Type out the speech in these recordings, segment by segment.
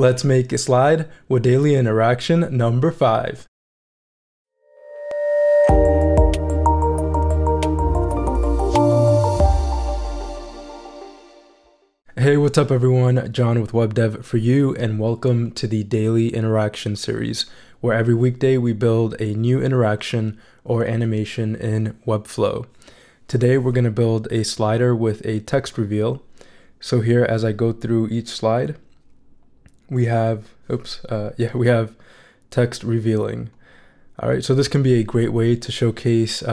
Let's make a slide with daily interaction number 5. Hey, what's up everyone? John with WebDev For You, and welcome to the Daily Interaction series, where every weekday we build a new interaction or animation in Webflow. Today we're going to build a slider with a text reveal. So here, as I go through each slide, we have, we have text revealing. All right, so this can be a great way to showcase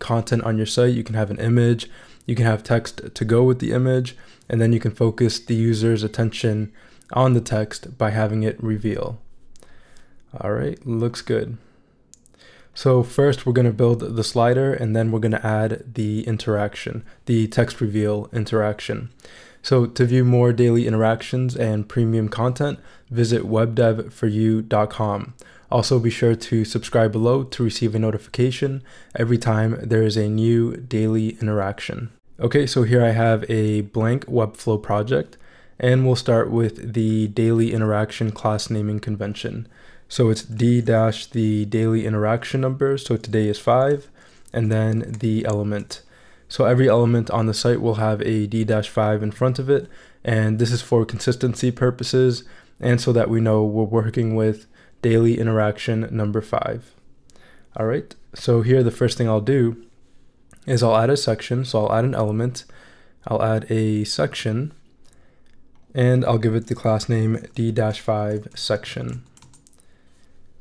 content on your site. You can have an image, you can have text to go with the image, and then you can focus the user's attention on the text by having it reveal. All right, looks good. So first we're going to build the slider, and then we're going to add the interaction, the text reveal interaction. So to view more daily interactions and premium content, visit webdevforyou.com. Also be sure to subscribe below to receive a notification every time there is a new daily interaction. Okay, so here I have a blank Webflow project, and we'll start with the daily interaction class naming convention. So it's D dash the daily interaction number, so today is 5, and then the element. So every element on the site will have a D-5 in front of it, and this is for consistency purposes and so that we know we're working with daily interaction number 5. All right, so here the first thing I'll do is I'll add a section, so I'll add an element, I'll add a section, and I'll give it the class name D-5 section.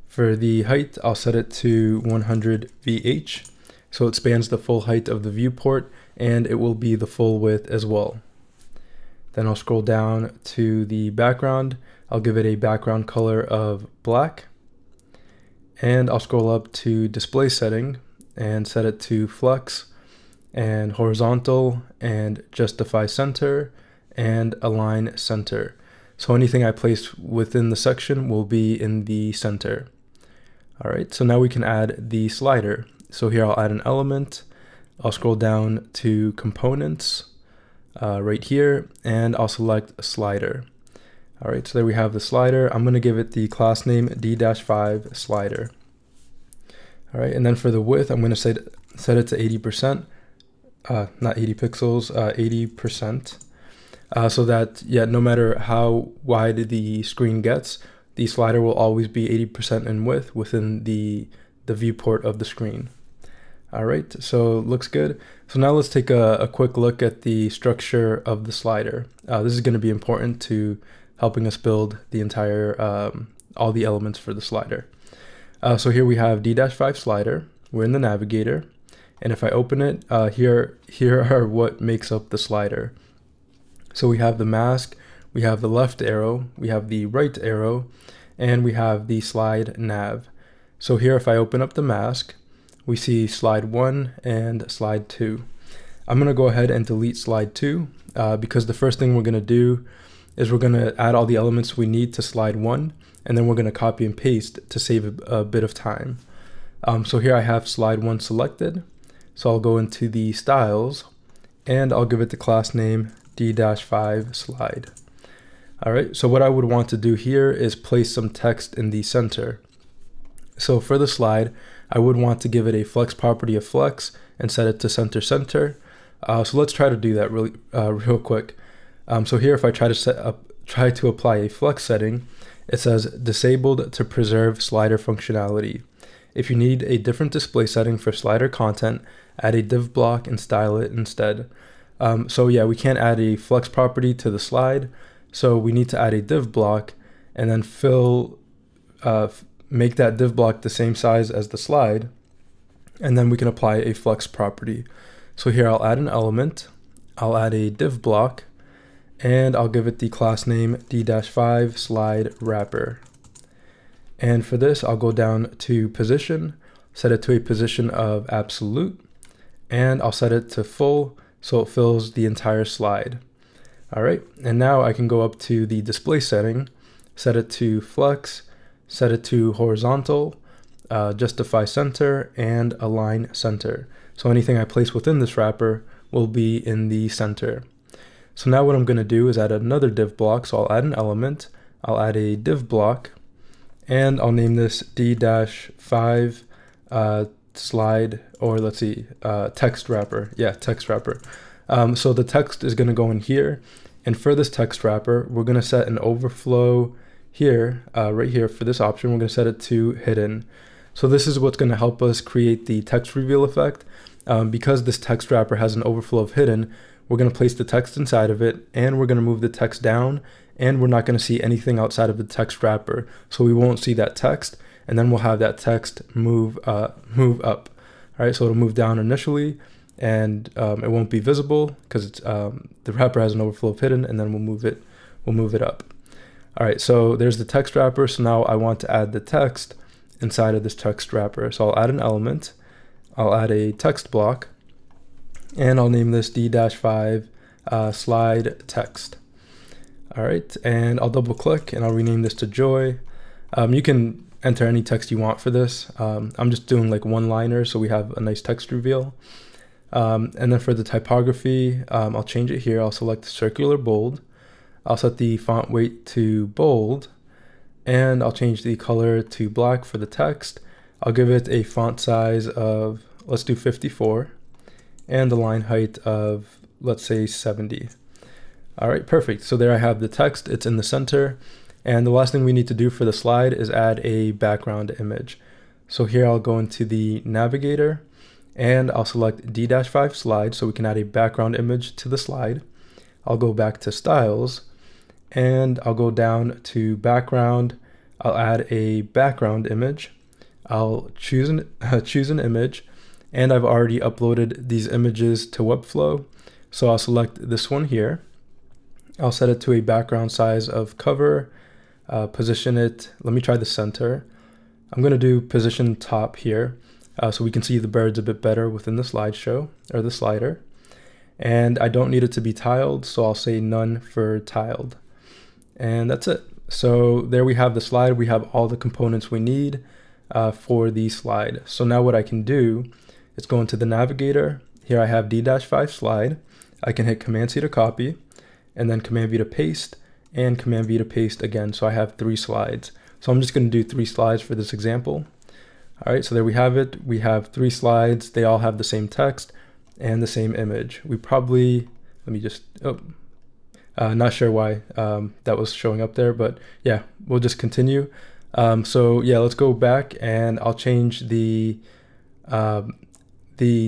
For the height, I'll set it to 100 VH. So it spans the full height of the viewport, and it will be the full width as well. Then I'll scroll down to the background. I'll give it a background color of black, and I'll scroll up to display setting and set it to flex and horizontal and justify center and align center. So anything I place within the section will be in the center. All right, so now we can add the slider. So here I'll add an element, I'll scroll down to components right here, and I'll select a slider. All right, so there we have the slider. I'm gonna give it the class name D-5 slider. All right, and then for the width, I'm gonna set it to 80%, not 80 pixels, 80%, so that no matter how wide the screen gets, the slider will always be 80% in width within the viewport of the screen. All right, so looks good. So now let's take a quick look at the structure of the slider. This is going to be important to helping us build the entire, all the elements for the slider. So here we have D-5 slider, we're in the navigator, and if I open it, here are what makes up the slider. So we have the mask, we have the left arrow, we have the right arrow, and we have the slide nav. So here, if I open up the mask, we see slide 1 and slide 2. I'm going to go ahead and delete slide 2 because the first thing we're going to do is we're going to add all the elements we need to slide 1, and then we're going to copy and paste to save a bit of time. So here I have slide 1 selected. So I'll go into the styles, and I'll give it the class name D-5 slide. All right, so what I would want to do here is place some text in the center. So for the slide, I would want to give it a flex property of flex and set it to center. So let's try to do that really real quick. So here, if I try to apply a flex setting, it says disabled to preserve slider functionality. If you need a different display setting for slider content, add a div block and style it instead. So yeah, we can't add a flex property to the slide, so we need to add a div block and then make that div block the same size as the slide, and then we can apply a flex property. So here I'll add an element, I'll add a div block, and I'll give it the class name D-5 slide wrapper. And for this, I'll go down to position, set it to a position of absolute, and I'll set it to full so it fills the entire slide. All right, and now I can go up to the display setting, set it to flex, set it to horizontal, justify center, and align center. So anything I place within this wrapper will be in the center. So now what I'm going to do is add another div block. So I'll add an element, I'll add a div block, and I'll name this d-5 slide, or let's see, text wrapper. Yeah, text wrapper. So the text is going to go in here, and for this text wrapper, we're going to set an overflow here, right here for this option. We're going to set it to hidden. So this is what's going to help us create the text reveal effect. Because this text wrapper has an overflow of hidden, we're going to place the text inside of it, and we're going to move the text down, and we're not going to see anything outside of the text wrapper. So we won't see that text, and then we'll have that text move up. All right, so it'll move down initially, and it won't be visible because it's the wrapper has an overflow of hidden, and then we'll move it up. All right, so there's the text wrapper. So now I want to add the text inside of this text wrapper. So I'll add an element. I'll add a text block, and I'll name this d-5 slide text. All right, and I'll double click, and I'll rename this to Joy. You can enter any text you want for this. I'm just doing like one-liner, so we have a nice text reveal. And then for the typography, I'll change it here. I'll select circular bold. I'll set the font weight to bold, and I'll change the color to black for the text. I'll give it a font size of, let's do 54, and the line height of, let's say, 70. All right, perfect. So there I have the text. It's in the center. And the last thing we need to do for the slide is add a background image. So here I'll go into the navigator, and I'll select D-5 slide so we can add a background image to the slide. I'll go back to styles, and I'll go down to background. I'll add a background image. I'll choose an image, and I've already uploaded these images to Webflow. So I'll select this one here. I'll set it to a background size of cover, position it. Let me try the center. I'm going to do position top here so we can see the birds a bit better within the slideshow or the slider. And I don't need it to be tiled, so I'll say none for tiled. And that's it. So there we have the slide. We have all the components we need for the slide. So now what I can do is go into the navigator. Here I have D-5 slide. I can hit Command-C to copy, and then Command-V to paste, and Command-V to paste again. So I have 3 slides. So I'm just going to do 3 slides for this example. All right, so there we have it. We have 3 slides. They all have the same text and the same image. We probably, let me just, not sure why that was showing up there, but yeah, we'll just continue. So yeah, let's go back, and I'll change the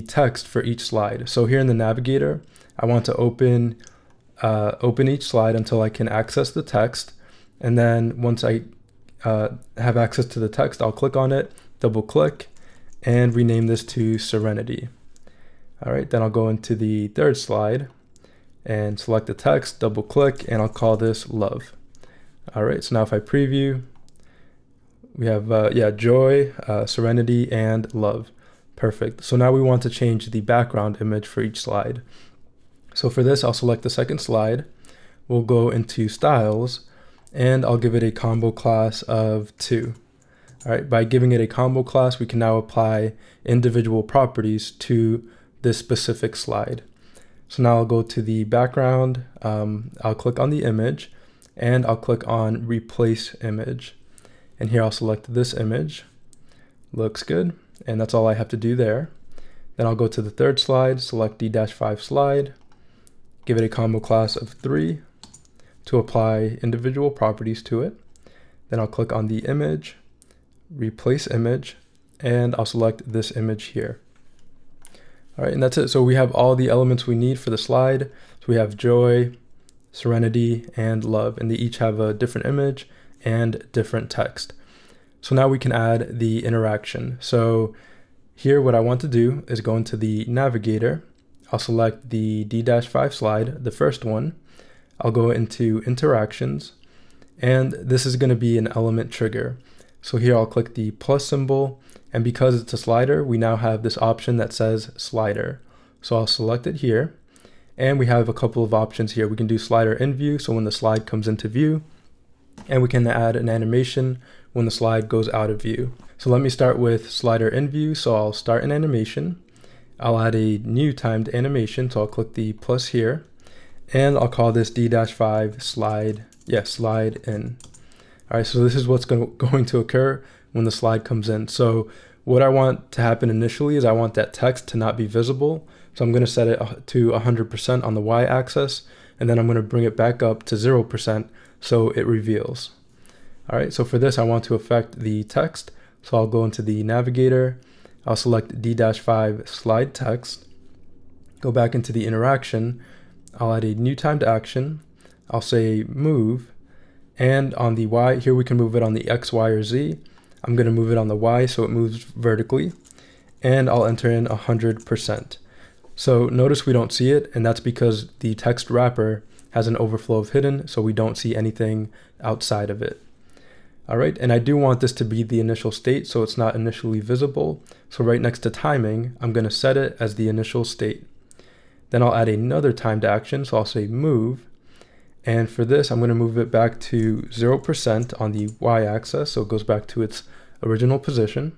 text for each slide. So here in the navigator, I want to open each slide until I can access the text, and then once I have access to the text, I'll click on it, double click, and rename this to Serenity. All right, then I'll go into the third slide and select the text, double click, and I'll call this Love. All right, so now if I preview, we have yeah, Joy, Serenity, and Love. Perfect. So now we want to change the background image for each slide. So for this, I'll select the second slide. We'll go into styles, and I'll give it a combo class of 2. All right, by giving it a combo class, we can now apply individual properties to this specific slide. So now I'll go to the background. I'll click on the image, and I'll click on replace image. And here I'll select this image. Looks good. And that's all I have to do there. Then I'll go to the third slide, select D-5 slide, give it a combo class of 3 to apply individual properties to it. Then I'll click on the image, replace image, and I'll select this image here. All right, and that's it. So we have all the elements we need for the slide. So we have Joy, Serenity, and Love, and they each have a different image and different text. So now we can add the interaction. So here, what I want to do is go into the navigator. I'll select the D-5 slide, the first one. I'll go into interactions, and this is going to be an element trigger. So here I'll click the plus symbol, and because it's a slider, we now have this option that says slider. So I'll select it here, and we have a couple of options here. We can do slider in view, so when the slide comes into view, and we can add an animation when the slide goes out of view. So let me start with slider in view. So I'll start an animation. I'll add a new timed animation, so I'll click the plus here, and I'll call this D-5 slide, yeah, slide in. All right, so this is what's going to occur when the slide comes in. So what I want to happen initially is I want that text to not be visible. So I'm going to set it to 100% on the y-axis, and then I'm going to bring it back up to 0% so it reveals. All right, so for this, I want to affect the text. So I'll go into the navigator. I'll select D-5 slide text, go back into the interaction. I'll add a new timed action. I'll say move, and on the Y, here we can move it on the X, Y, or Z. I'm going to move it on the Y so it moves vertically, and I'll enter in 100%. So notice we don't see it, and that's because the text wrapper has an overflow of hidden, so we don't see anything outside of it. All right, and I do want this to be the initial state, so it's not initially visible. So right next to timing, I'm going to set it as the initial state. Then I'll add another timed action, so I'll say move. And for this, I'm going to move it back to 0% on the y-axis, so it goes back to its original position.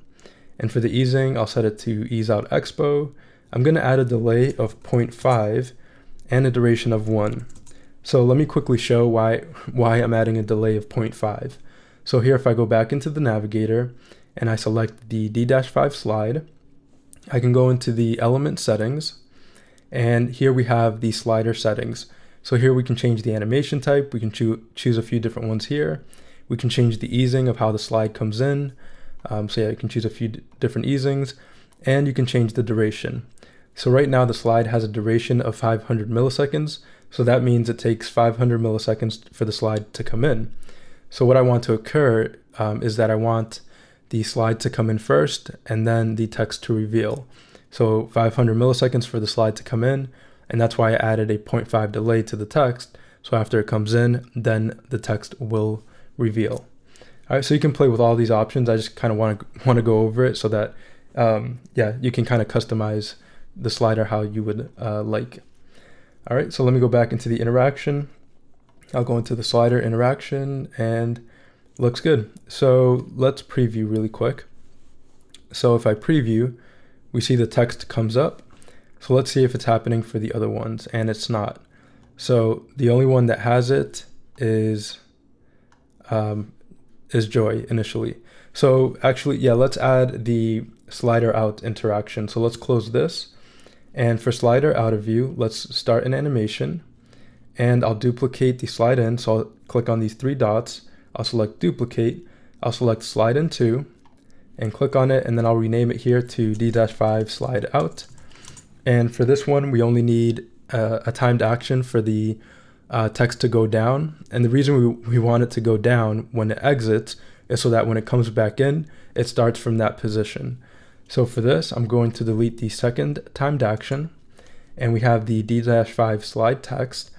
And for the easing, I'll set it to ease out expo. I'm going to add a delay of 0.5 and a duration of 1. So let me quickly show why I'm adding a delay of 0.5. So here, if I go back into the navigator and I select the D-5 slide, I can go into the element settings, and here we have the slider settings. So here we can change the animation type, we can choose a few different ones here. We can change the easing of how the slide comes in. So yeah, you can choose a few different easings, and you can change the duration. So right now the slide has a duration of 500 milliseconds. So that means it takes 500 milliseconds for the slide to come in. So what I want to occur is that I want the slide to come in first and then the text to reveal. So 500 milliseconds for the slide to come in, and that's why I added a 0.5 delay to the text. So after it comes in, then the text will reveal. All right, so you can play with all these options. I just kind of want to go over it so that, yeah, you can kind of customize the slider how you would like. All right, so let me go back into the interaction. I'll go into the slider interaction, and looks good. So let's preview really quick. So if I preview, we see the text comes up. So let's see if it's happening for the other ones, and it's not. So the only one that has it is Joy initially. So actually, yeah, let's add the slider out interaction. So let's close this. And for slider out of view, let's start an animation. And I'll duplicate the slide in. So I'll click on these three dots. I'll select duplicate. I'll select slide in 2 and click on it. And then I'll rename it here to D-5 slide out. And for this one, we only need a timed action for the text to go down. And the reason we want it to go down when it exits is so that when it comes back in, it starts from that position. So for this, I'm going to delete the second timed action. And we have the D-5 slide text.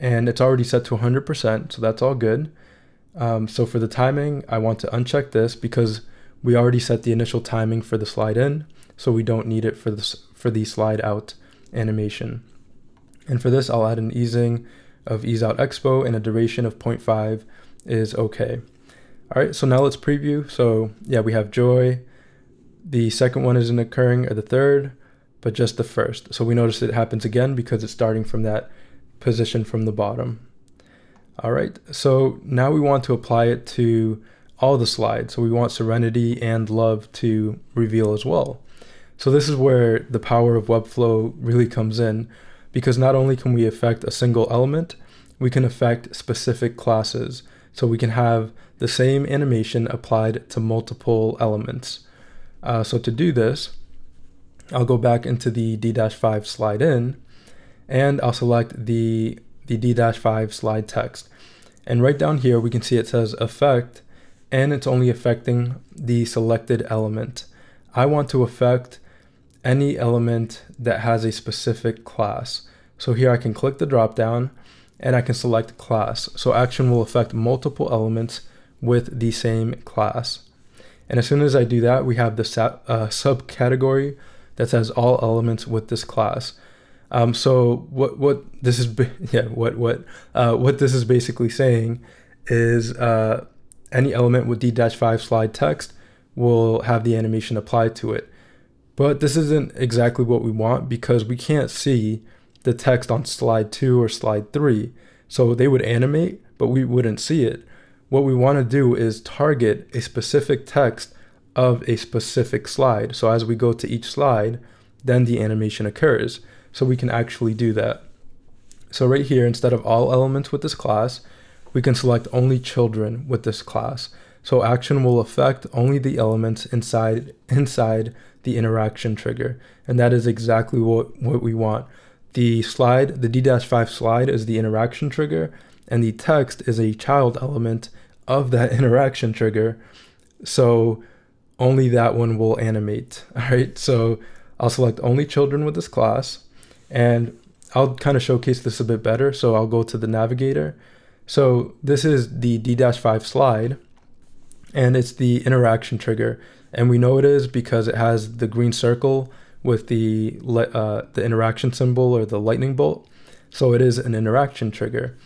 And it's already set to 100%, so that's all good. So for the timing, I want to uncheck this because we already set the initial timing for the slide in, so we don't need it for the slide out animation. And for this, I'll add an easing of ease out expo, and a duration of 0.5 is okay. All right, so now let's preview. So yeah, we have Joy. The second one isn't occurring, or the third, but just the first. So we notice it happens again because it's starting from that position from the bottom. All right, so now we want to apply it to all the slides. So we want Serenity and Love to reveal as well. So this is where the power of Webflow really comes in, because not only can we affect a single element, we can affect specific classes. So we can have the same animation applied to multiple elements. So to do this, I'll go back into the D-5 slide in, and I'll select the D-5 slide text. And right down here, we can see it says affect, and it's only affecting the selected element. I want to affect any element that has a specific class. So here I can click the drop down and I can select class. So action will affect multiple elements with the same class. And as soon as I do that, we have the subcategory that says all elements with this class. So what this is basically saying is any element with D-5 slide text will have the animation applied to it. But this isn't exactly what we want, because we can't see the text on slide 2 or slide 3. So they would animate, but we wouldn't see it. what we want to do is target a specific text of a specific slide. So as we go to each slide, then the animation occurs. So we can actually do that. So right here, instead of all elements with this class, we can select only children with this class. So action will affect only the elements inside the interaction trigger. And that is exactly what we want. The slide, the D-5 slide, is the interaction trigger, and the text is a child element of that interaction trigger. So only that one will animate. All right, so I'll select only children with this class, and I'll kind of showcase this a bit better. So I'll go to the navigator. So this is the D-5 slide, and it's the interaction trigger. And we know it is because it has the green circle with the interaction symbol or the lightning bolt. So it is an interaction trigger.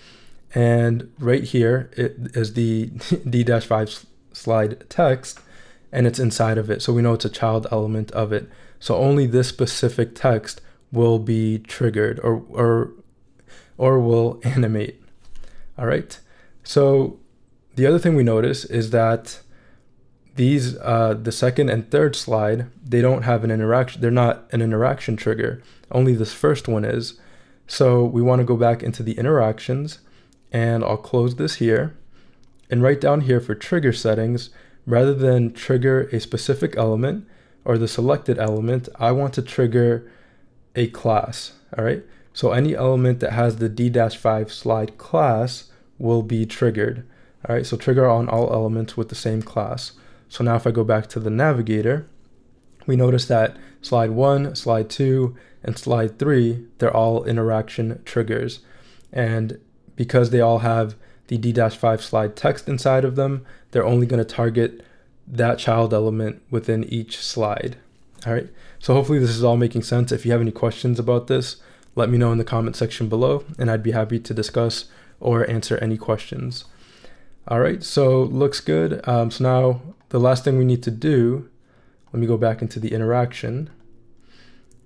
And right here, it is the D-5 slide text, and it's inside of it. So we know it's a child element of it. So only this specific text will be triggered or will animate. All right. So the other thing we notice is that these, the second and third slide, they don't have an interaction. They're not an interaction trigger. Only this first one is. So we want to go back into the interactions, and I'll close this here, and right down here for trigger settings, rather than trigger a specific element or the selected element, I want to trigger a class. All right. So any element that has the D-5 slide class will be triggered. All right. So trigger on all elements with the same class. So now if I go back to the navigator, we notice that slide 1, slide 2, and slide 3, they're all interaction triggers. And because they all have the D-5 slide text inside of them, they're only going to target that child element within each slide. All right. So hopefully this is all making sense. If you have any questions about this, let me know in the comment section below, and I'd be happy to discuss or answer any questions. All right. So looks good. So now the last thing we need to do, let me go back into the interaction,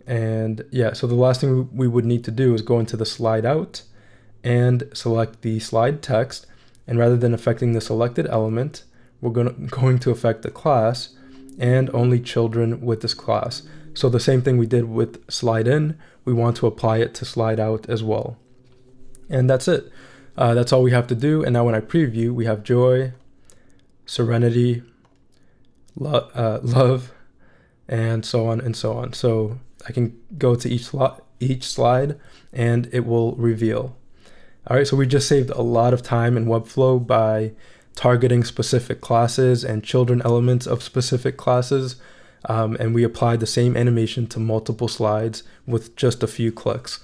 and yeah. So the last thing we would need to do is go into the slide out and select the slide text. And rather than affecting the selected element, we're going to affect the class and only children with this class. So the same thing we did with slide in, we want to apply it to slide out as well. And that's it. That's all we have to do. And now when I preview, we have joy, serenity, love, and so on and so on. So I can go to each slide and it will reveal. All right, so we just saved a lot of time in Webflow by targeting specific classes and children elements of specific classes. And we applied the same animation to multiple slides with just a few clicks.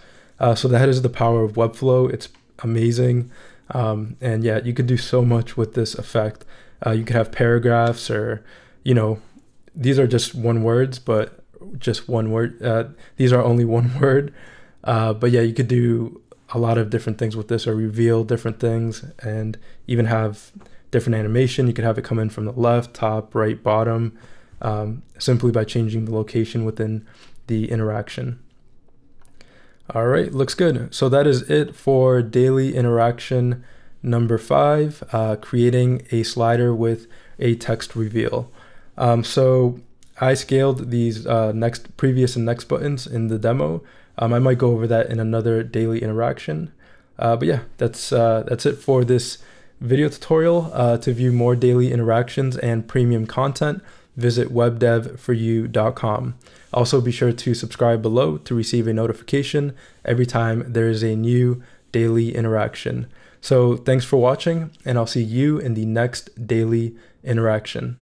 So that is the power of Webflow. It's amazing. And yeah, you could do so much with this effect. You could have paragraphs, or, you know, these are just one words, but just one word. These are only one word. But yeah, you could do a lot of different things with this, or reveal different things, and even have different animation. You could have it come in from the left, top, right, bottom, simply by changing the location within the interaction. All right, looks good. So that is it for daily interaction number 5, creating a slider with a text reveal. So I scaled these previous and next buttons in the demo. I might go over that in another daily interaction. But yeah, that's it for this video tutorial. To view more daily interactions and premium content, visit webdevforyou.com. Also be sure to subscribe below to receive a notification every time there is a new daily interaction. So thanks for watching, and I'll see you in the next daily interaction.